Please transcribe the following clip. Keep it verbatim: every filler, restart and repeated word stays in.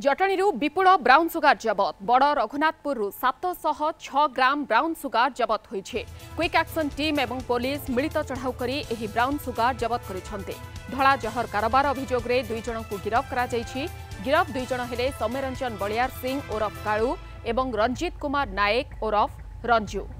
जटणीरू विपुल brown sugar जबत। बड़ रघुनाथपुर सात सौ छह ग्राम ब्राउन सुगार जबत होइछे। क्विक एक्शन टीम एवं पुलिस मिलित चढ़ाऊ करी एही ब्राउन सुगार जबत करिसंते। धड़ा जहर कारोबार अभियोग रे दुई जणंकु गिरफ करा जाइछि। गिरफ दुई जण हेले सौम्यरंजन बलियार सिंह ओरफ कालू एवं रंजीत कुमार नायक ओरफ रंजू।